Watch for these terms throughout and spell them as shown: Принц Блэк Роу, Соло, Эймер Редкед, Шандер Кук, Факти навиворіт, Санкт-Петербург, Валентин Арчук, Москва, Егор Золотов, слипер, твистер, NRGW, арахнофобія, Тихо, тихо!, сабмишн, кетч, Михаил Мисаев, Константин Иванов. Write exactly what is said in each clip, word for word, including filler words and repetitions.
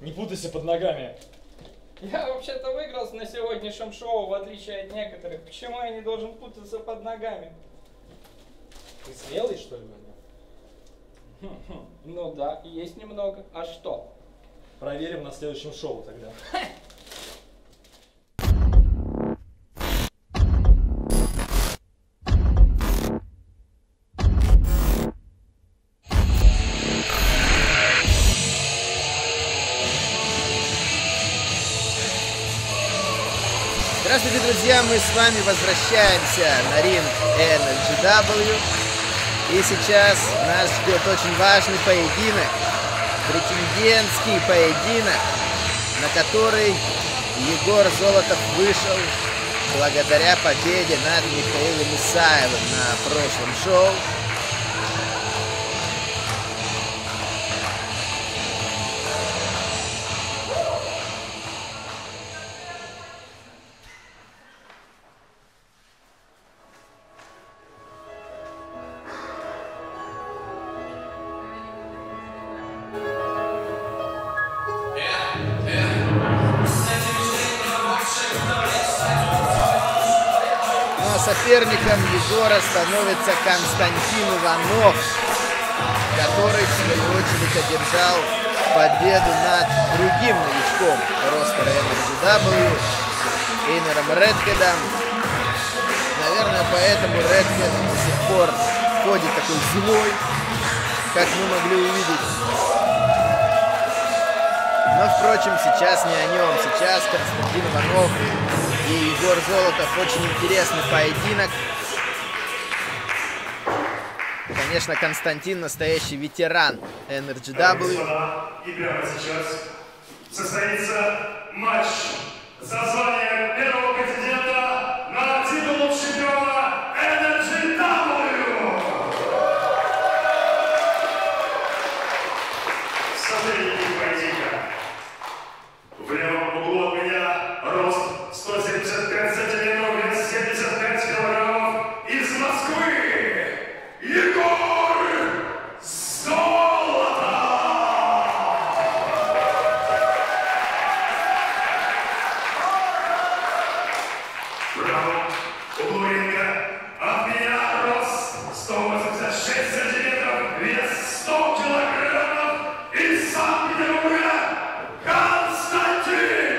Не путайся под ногами. Я вообще-то выигрался на сегодняшнем шоу, в отличие от некоторых. Почему я не должен путаться под ногами? Ты смелый, что ли, Ваня? Ну да, есть немного. А что? Проверим на следующем шоу тогда. Здравствуйте, друзья! Мы с вами возвращаемся на ринг эн эр джи дабл ю. И сейчас нас ждет очень важный поединок. Претендентский поединок, на который Егор Золотов вышел благодаря победе над Михаилом Мисаевым на прошлом шоу. Соперником Егора становится Константин Иванов, который, в свою очередь, одержал победу над другим новичком ростера эн эр джи дабл ю, Эймером Редкедом. Наверное, поэтому Редкед до сих пор ходит такой злой, как мы могли увидеть. Но, впрочем, сейчас не о нем. Сейчас Константин Иванов и Егор Золотов. Очень интересный поединок. Конечно, Константин настоящий ветеран эн эр джи дабл ю. И прямо сейчас состоится матч за звание первого претендента на титул чемпиона эн эр джи дабл ю. Соперники поединка. В левом углу от меня рост сто семьдесят пять сантиметров, семьдесят пять килограммов, из Москвы, Егор Золотов! Браво! У ринга от меня рост сто восемьдесят шесть сантиметров, вес сто килограммов, из Санкт-Петербурга, Константин Иванов!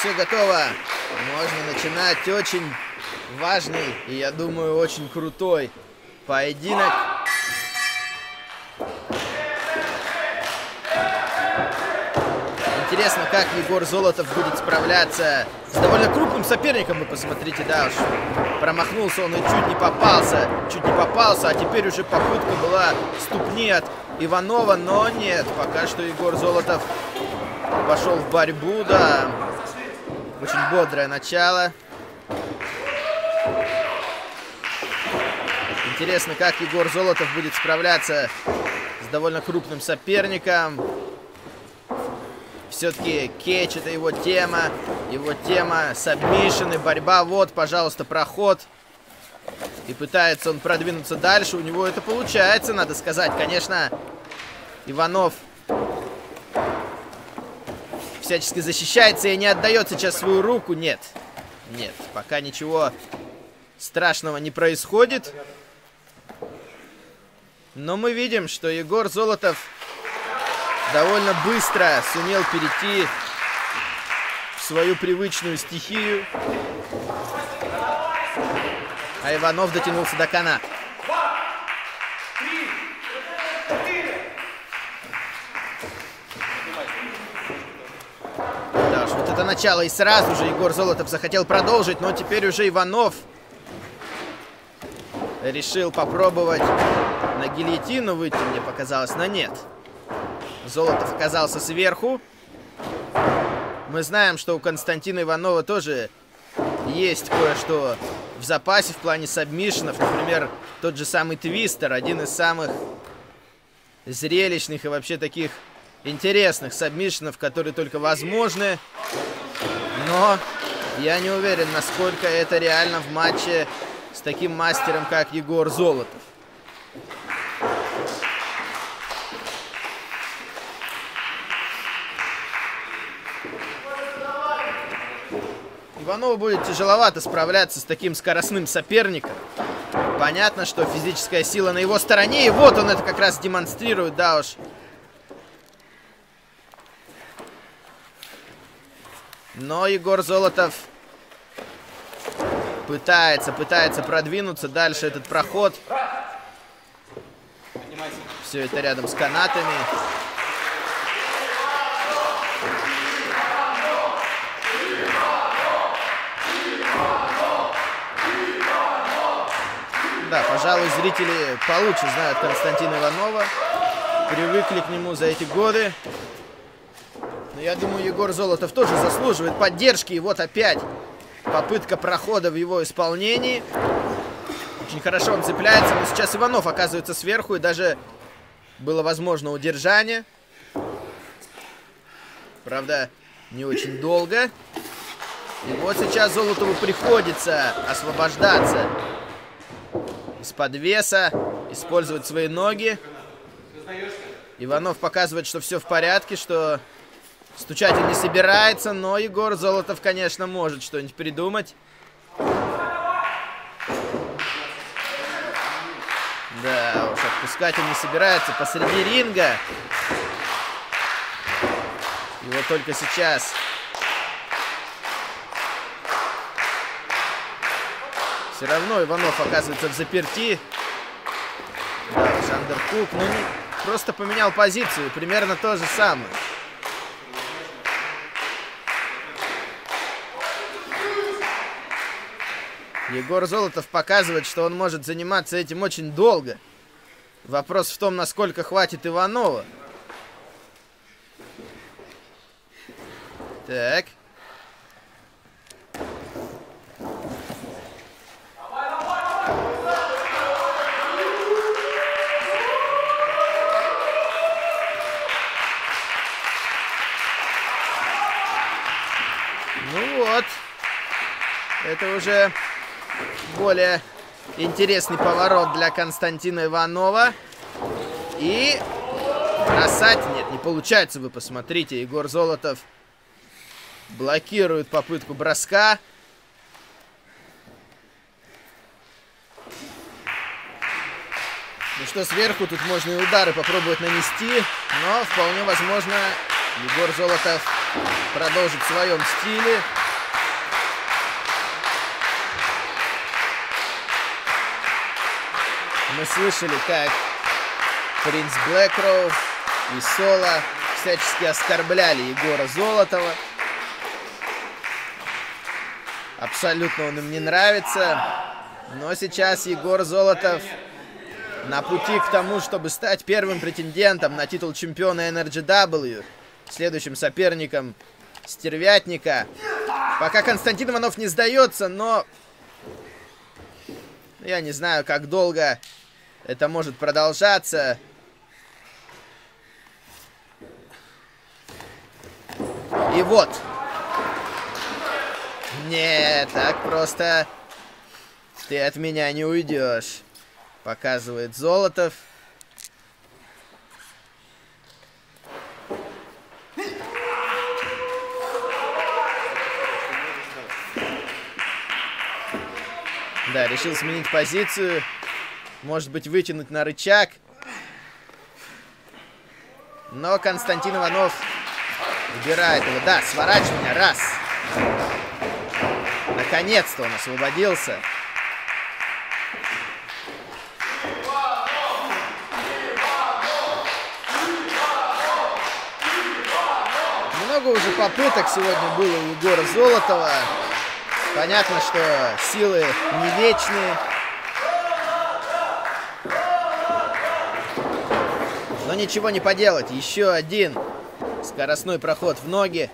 Все готово, можно начинать. Очень важный и, я думаю, очень крутой поединок. Интересно, как Егор Золотов будет справляться с довольно крупным соперником. Вы посмотрите, да уж, промахнулся он и чуть не попался, чуть не попался, а теперь уже попытка была ступни от Иванова, но нет, пока что Егор Золотов пошел в борьбу, да. Очень бодрое начало. Интересно, как Егор Золотов будет справляться с довольно крупным соперником. Все-таки кетч — это его тема. Его тема — сабмишн и борьба. Вот, пожалуйста, проход. И пытается он продвинуться дальше. У него это получается, надо сказать. Конечно, Иванов всячески защищается и не отдает сейчас свою руку. Нет, нет, пока ничего страшного не происходит. Но мы видим, что Егор Золотов довольно быстро сумел перейти в свою привычную стихию. А Иванов дотянулся до каната. Это начало, и сразу же Егор Золотов захотел продолжить, но теперь уже Иванов решил попробовать на гильотину выйти, мне показалось, но нет. Золотов оказался сверху. Мы знаем, что у Константина Иванова тоже есть кое-что в в запасе в плане сабмишенов. Например, тот же самый Твистер. Один из самых зрелищных и вообще таких интересных сабмишенов, которые только возможны. Но я не уверен, насколько это реально в матче с таким мастером, как Егор Золотов. Иванову будет тяжеловато справляться с таким скоростным соперником. Понятно, что физическая сила на его стороне. И вот он это как раз демонстрирует, да уж. Но Егор Золотов пытается, пытается продвинуться. Дальше этот проход. Все это рядом с канатами. Да, пожалуй, зрители получше знают Константина Иванова. Привыкли к нему за эти годы. Но я думаю, Егор Золотов тоже заслуживает поддержки. И вот опять попытка прохода в его исполнении. Очень хорошо он цепляется. Но сейчас Иванов оказывается сверху. И даже было возможно удержание. Правда, не очень долго. И вот сейчас Золотову приходится освобождаться из-под веса, использовать свои ноги. Иванов показывает, что все в порядке, что стучать он не собирается, но Егор Золотов, конечно, может что-нибудь придумать. Да уж, отпускать он не собирается посреди ринга. И вот только сейчас все равно Иванов оказывается в заперти. Да, Шандер Кук, ну, не, просто поменял позицию. Примерно то же самое. Егор Золотов показывает, что он может заниматься этим очень долго. Вопрос в том, насколько хватит Иванова. Так. Это уже более интересный поворот для Константина Иванова. И бросать нет, не получается. Вы посмотрите, Егор Золотов блокирует попытку броска. Ну что, сверху тут можно и удары попробовать нанести. Но вполне возможно, Егор Золотов продолжит в своем стиле. Мы слышали, как Принц Блэк Роу и Соло всячески оскорбляли Егора Золотова. Абсолютно он им не нравится. Но сейчас Егор Золотов на пути к тому, чтобы стать первым претендентом на титул чемпиона эн эр джи дабл ю. Следующим соперником стервятника. Пока Константин Иванов не сдается, но я не знаю, как долго это может продолжаться. И вот. Не, так просто ты от меня не уйдешь. Показывает Золотов. Да, решил сменить позицию. Может быть, вытянуть на рычаг. Но Константин Иванов убирает его. Да, сворачивание. Раз. Наконец-то он освободился. Много уже попыток сегодня было у Егора Золотова. Понятно, что силы не вечные. Но ничего не поделать. Еще один скоростной проход в ноги.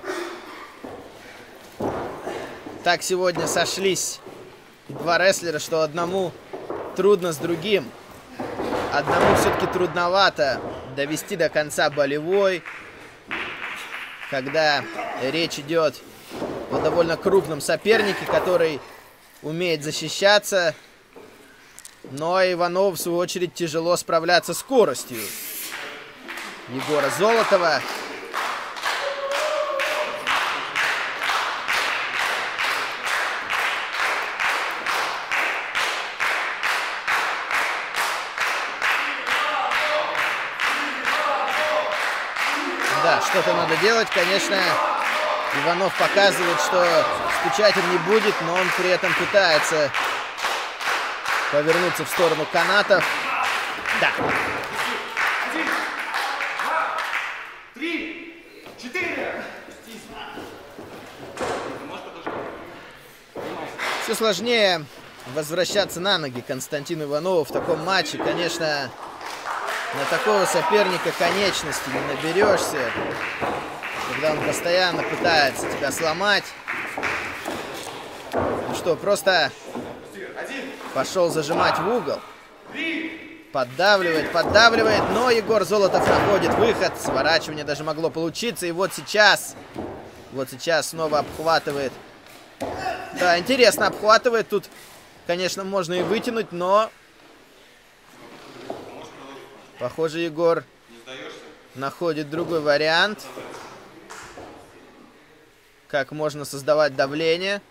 Так сегодня сошлись И два рестлера, что одному трудно с другим. Одному все-таки трудновато довести до конца болевой, когда речь идет о довольно крупном сопернике, который умеет защищаться. Но Иванову, в свою очередь, тяжело справляться с скоростью Егора Золотова. Да, что-то надо делать, конечно. Иванов показывает, что стучать он не будет, но он при этом пытается повернуться в сторону канатов. Да. Один, два, три, четыре. Все сложнее возвращаться на ноги Константину Иванову в таком матче. Конечно, на такого соперника конечности не наберешься, когда он постоянно пытается тебя сломать. Ну что, просто пошел зажимать в угол. Поддавливает, поддавливает, но Егор Золотов находит выход. Сворачивание даже могло получиться. И вот сейчас, вот сейчас снова обхватывает. Да, интересно, обхватывает. Тут, конечно, можно и вытянуть, но... Похоже, Егор находит другой вариант. Как можно создавать давление.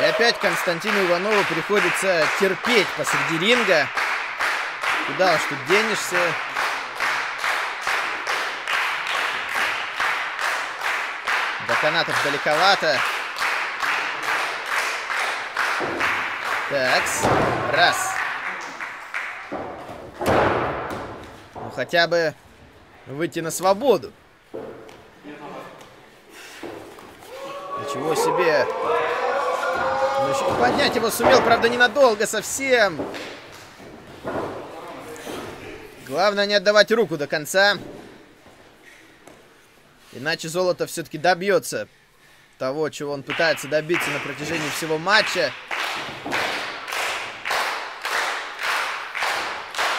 И опять Константину Иванову приходится терпеть посреди ринга. Куда уж тут денешься. До канатов далековато. Так, раз. Ну, хотя бы выйти на свободу. Ничего себе. Поднять его сумел, правда, ненадолго совсем. Главное не отдавать руку до конца. Иначе Золотов все-таки добьется того, чего он пытается добиться на протяжении всего матча.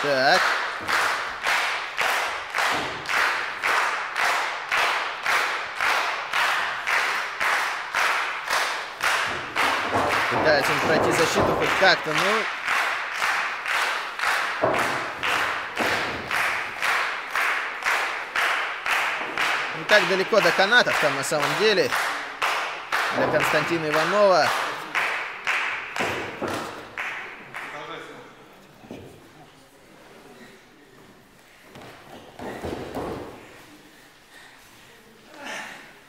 Так. Пытается он пройти защиту хоть как-то, ну... Не так далеко до канатов там на самом деле для Константина Иванова.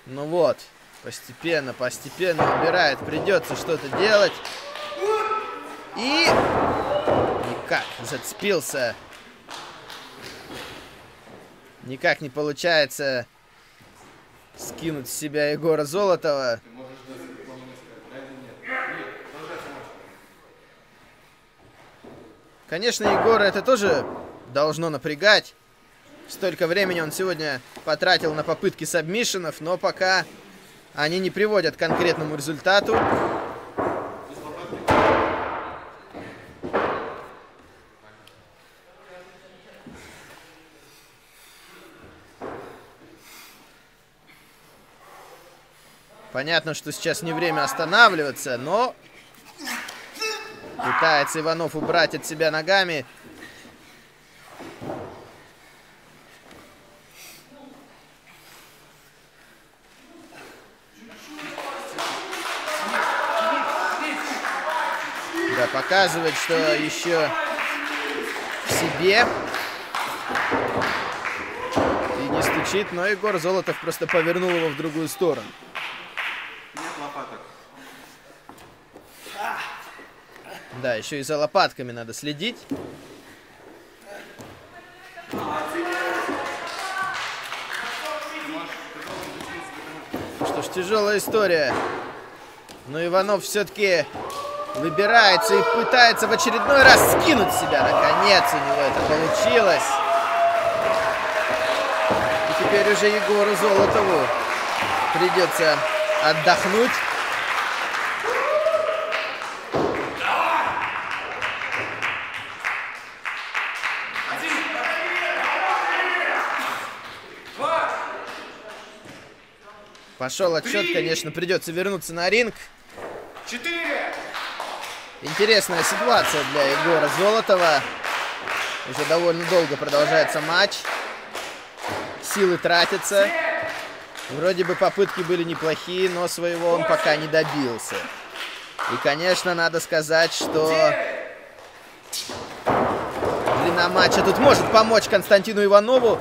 Ну вот, постепенно, постепенно убирает. Придется что-то делать. И... Никак, зацепился. Никак не получается скинуть с себя Егора Золотова. Конечно, Егора это тоже должно напрягать. Столько времени он сегодня потратил на попытки сабмишенов, но пока они не приводят к конкретному результату. Понятно, что сейчас не время останавливаться, но пытается Иванов убрать от себя ногами. Показывает, что еще в себе. И не стучит, но Егор Золотов просто повернул его в другую сторону. Нет лопаток. Да, еще и за лопатками надо следить. Что ж, тяжелая история. Но Иванов все-таки... Выбирается и пытается в очередной раз скинуть себя. Наконец у него это получилось. И Теперь уже Егору Золотову придется отдохнуть. Пошел отчет, конечно, придется вернуться на ринг. Четыре. Интересная ситуация для Егора Золотова. Уже довольно долго продолжается матч. Силы тратятся. Вроде бы попытки были неплохие, но своего он пока не добился. И, конечно, надо сказать, что длина матча тут может помочь Константину Иванову.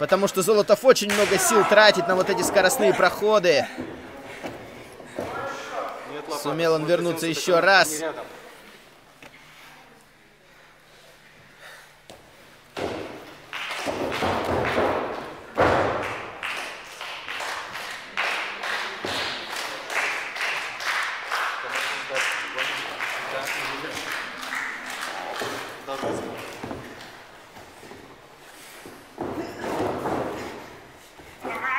Потому что Золотов очень много сил тратит на вот эти скоростные проходы. Сумел он вернуться еще раз.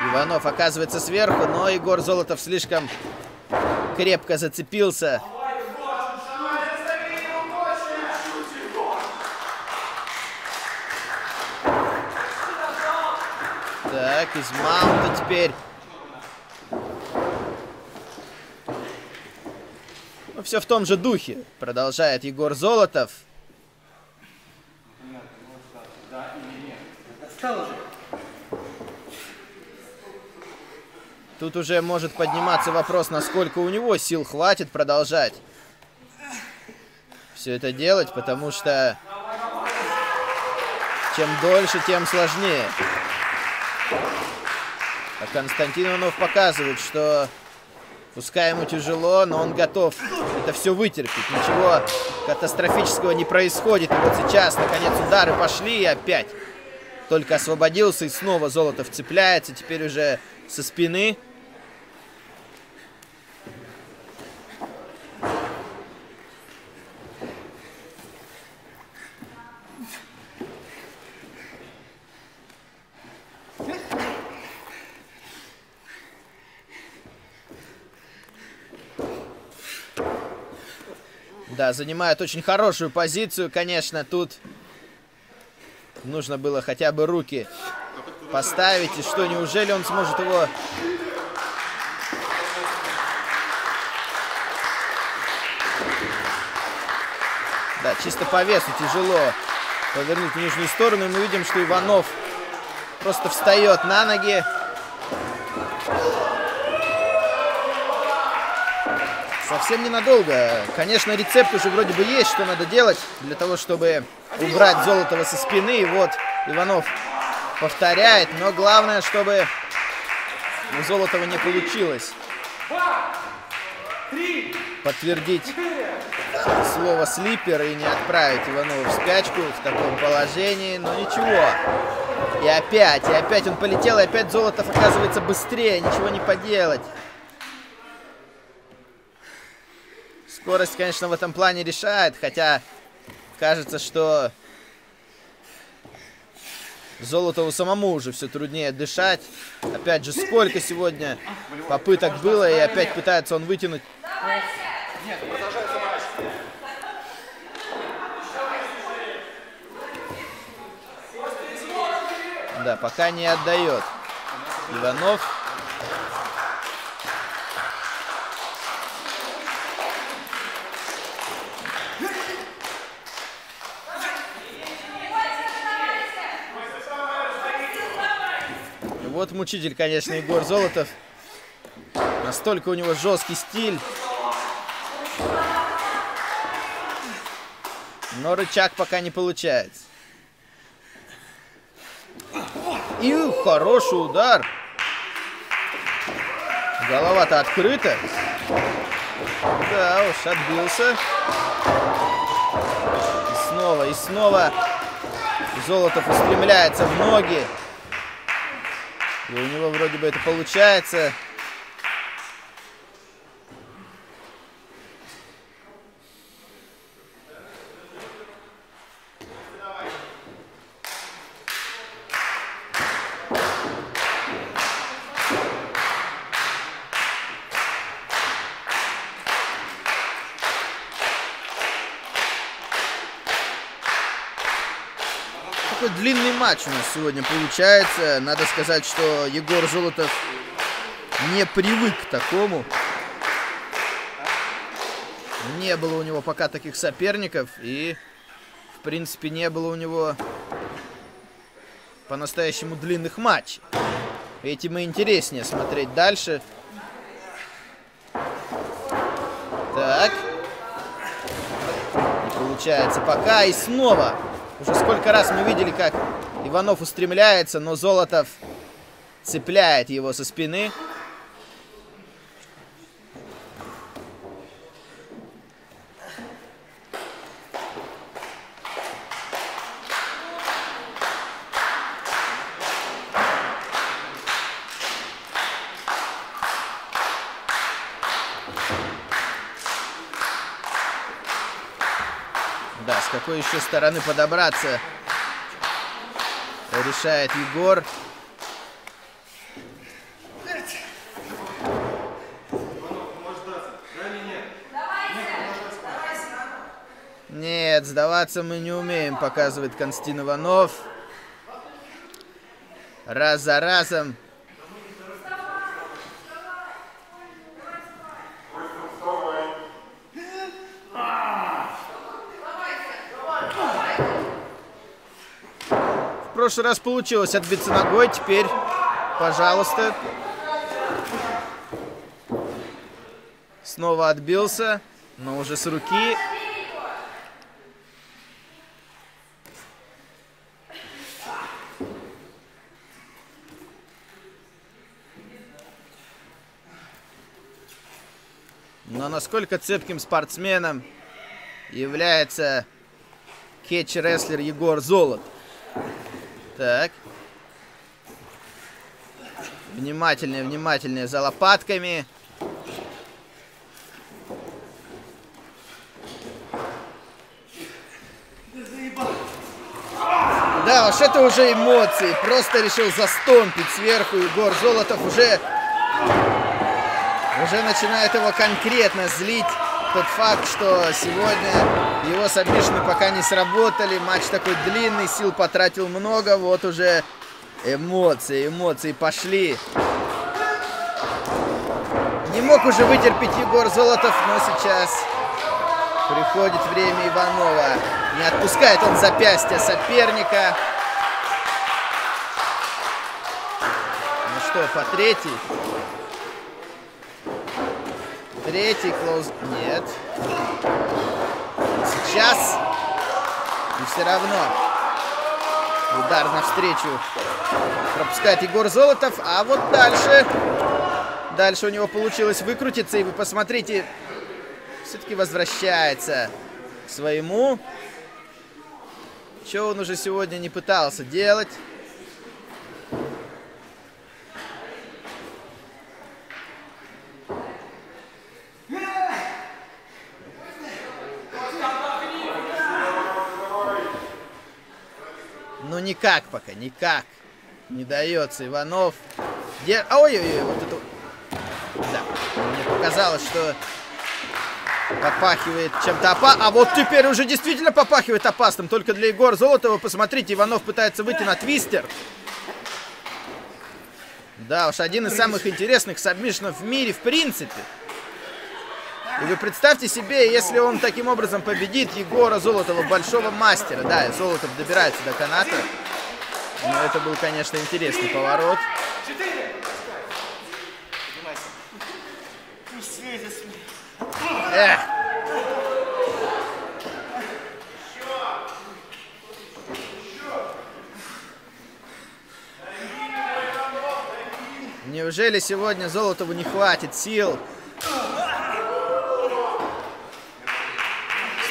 Иванов оказывается сверху, но Егор Золотов слишком крепко зацепился. Так, из маунта теперь. Ну, все в том же духе. Продолжает Егор Золотов. Тут уже может подниматься вопрос, насколько у него сил хватит продолжать все это делать, потому что чем дольше, тем сложнее. А Константин Иванов показывает, что пускай ему тяжело, но он готов это все вытерпеть. Ничего катастрофического не происходит. И вот сейчас, наконец, удары пошли и опять. Только освободился и снова Золотов цепляется. Теперь уже со спины. Да, занимает очень хорошую позицию, конечно, тут нужно было хотя бы руки поставить. И что, неужели он сможет его... Да, чисто по весу тяжело повернуть в нижнюю сторону. И мы видим, что Иванов просто встает на ноги. Совсем ненадолго. Конечно, рецепт уже вроде бы есть, что надо делать для того, чтобы убрать Золотова со спины. И вот Иванов повторяет, но главное, чтобы у Золотова не получилось подтвердить слово «слипер» и не отправить Иванова в спячку в таком положении. Но ничего. И опять, и опять он полетел, и опять Золотов оказывается быстрее. Ничего не поделать. Скорость, конечно, в этом плане решает, хотя кажется, что Золотову самому уже все труднее дышать. Опять же, сколько сегодня попыток было, и опять пытается он вытянуть. Да, пока не отдает Иванов. Вот мучитель, конечно, Егор Золотов. Настолько у него жесткий стиль. Но рычаг пока не получается. И хороший удар. Голова-то открыта. Да уж, отбился. И снова, и снова Золотов устремляется в ноги. И у него вроде бы это получается. длинный матч у нас сегодня получается. Надо сказать, что Егор Золотов не привык к такому. Не было у него пока таких соперников. И, в принципе, не было у него по-настоящему длинных матчей. Этим и интереснее смотреть дальше. Так. Не получается пока. И снова. Уже сколько раз мы видели, как Иванов устремляется, но Золотов цепляет его со спины. Да, с какой еще стороны подобраться, решает Егор. Нет, сдаваться мы не умеем, показывает Константин Иванов. Раз за разом. В прошлый раз получилось отбиться ногой, теперь, пожалуйста. Снова отбился, но уже с руки. Но насколько цепким спортсменом является кетч-рестлер Егор Золотов. Так. Внимательнее, внимательнее за лопатками. Да, уж это уже эмоции. Просто решил застомпить сверху. Егор Золотов уже, уже начинает его конкретно злить. Тот факт, что сегодня его сабмишины пока не сработали. Матч такой длинный, сил потратил много. Вот уже эмоции, эмоции пошли. Не мог уже вытерпеть Егор Золотов, но сейчас приходит время Иванова. Не отпускает он запястье соперника. Ну что, по третий? Третий клоуз... Нет. Сейчас. И все равно. Удар навстречу. Пропускает Егор Золотов. А вот дальше. Дальше у него получилось выкрутиться. И вы посмотрите. Все-таки возвращается к своему. Чего он уже сегодня не пытался делать. Ну никак пока, никак. Не дается Иванов. Дер... Ой-ой-ой, вот это... Да, мне показалось, что попахивает чем-то опасным. А вот теперь уже действительно попахивает опасным. Только для Егора Золотова, посмотрите, Иванов пытается выйти на твистер. Да уж, один из самых интересных сабмишинов в мире в принципе. И вы представьте себе, если он таким образом победит Егора Золотова, большого мастера. Да, Золотов добирается до каната. Но это был, конечно, интересный поворот. Эх. Неужели сегодня Золотову не хватит сил?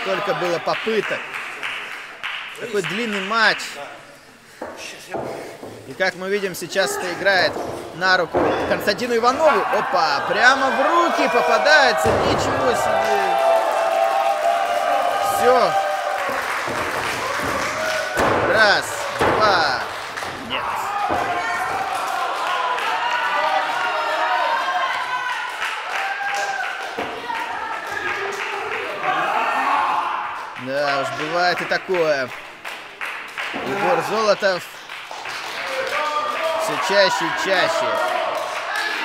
Сколько было попыток. Такой длинный матч. И как мы видим, сейчас это играет на руку Константину Иванову. Опа, прямо в руки попадается. Ничего себе. Все. Раз, два. Нет. Да уж, бывает и такое. Егор Золотов все чаще и чаще.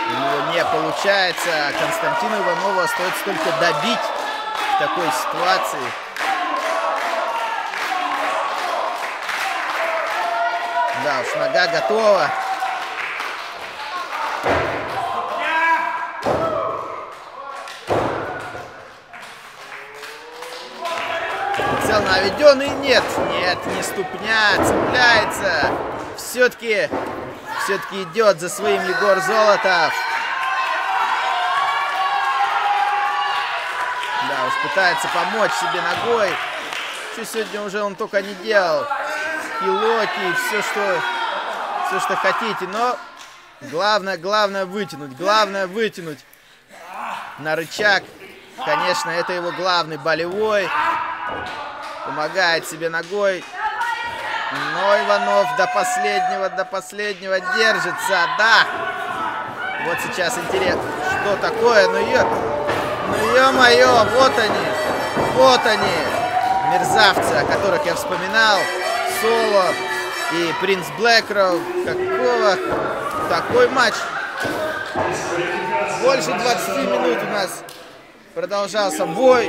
У него не получается. Константину Иванову остается только добить в такой ситуации. Да уж, нога готова. Цел наведен и нет. Нет, не ступня, цепляется. Все-таки, все-таки идет за своим Егор Золотов. Да уж, пытается помочь себе ногой. Что сегодня уже он только не делал. И локи, и все что, все, что хотите. Но главное, главное вытянуть. Главное вытянуть на рычаг. Конечно, это его главный болевой. Помогает себе ногой. Но Иванов до последнего, до последнего держится. Да. Вот сейчас интересно, что такое. Ну, ё... ну ё-моё, вот они. Вот они. Мерзавцы, о которых я вспоминал. Соло и Принц Блэк Роу. Какого? Такой матч. Больше двадцати минут у нас продолжался бой.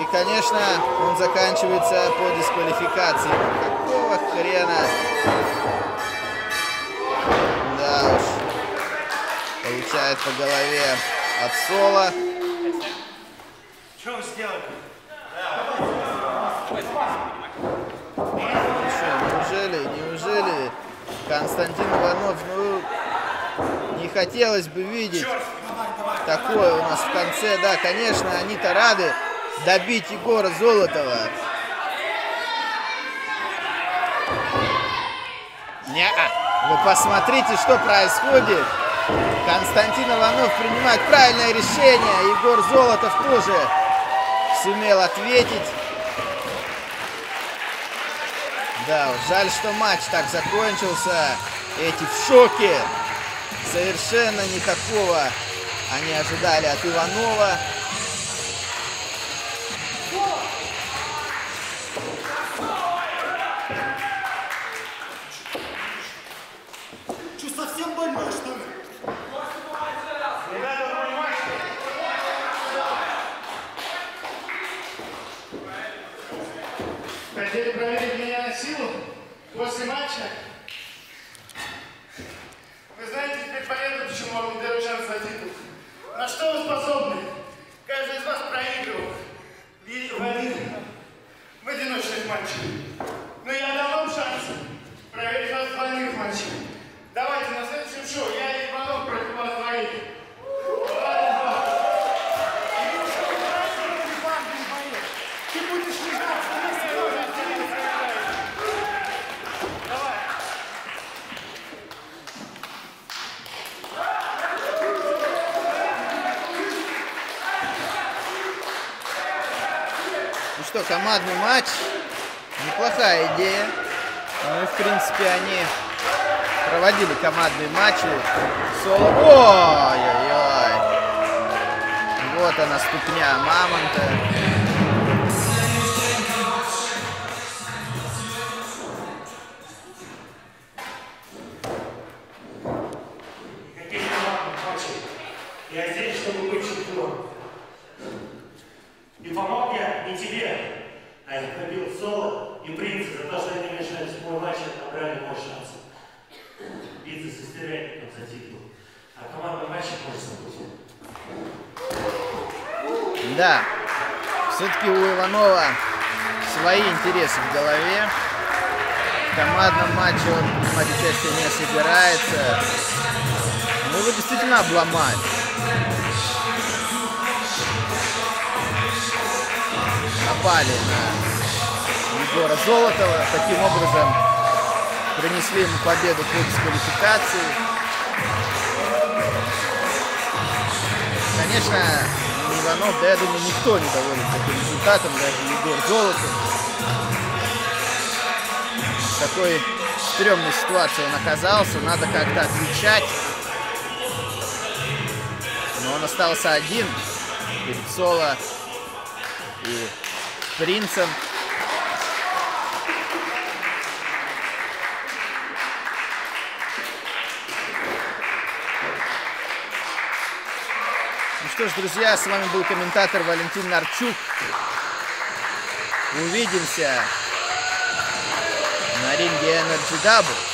И, конечно, он заканчивается по дисквалификации. Какого хрена? Да уж. Получает по голове от Соло. Что сделал? Неужели, неужели Константин Иванов, ну, не хотелось бы видеть такое у нас в конце. Да, конечно, они-то рады добить Егора Золотова. Не-а. Вы посмотрите, что происходит. Константин Иванов принимает правильное решение. Егор Золотов тоже сумел ответить. Да, жаль, что матч так закончился. Эти в шоке. Совершенно не такого они ожидали от Иванова. Хотели проверить меня на силу после матча? Вы знаете, теперь понятно, почему вам не дают шанс на титул. На что вы способны? Каждый из вас проигрывал в один, в одиночных матчах. Но я дам вам шанс проверить вас в двойных матчах. Давайте на следующем шоу я и Иванов против вас двоих. Что, командный матч, неплохая идея. Ну и, в принципе, они проводили командные матчи. Соло. Ой-ой-ой. Вот она, ступня мамонта. Я здесь, чтобы быть чемпионом. И помог я не тебе, а я побил Соло и Принца за то, что они мешались в мой матч и отобрали мой шанс. Биться со стервятником за титул. А командный матч может забыть. Да, все-таки у Иванова свои интересы в голове. В командном матче он принимать участие не собирается. Но его действительно обломать. Напали на Егора Золотова. Таким образом принесли ему победу по дисквалификации. Конечно, Иванов, да я думаю, никто не доволен таким результатом, даже Егор Золотов. В такой стрёмной ситуации он оказался. Надо как-то отвечать. Но он остался один перед Соло и Принцем. что ж, друзья, с вами был комментатор Валентин Арчук. Увидимся на ринге эн эр джи дабл ю.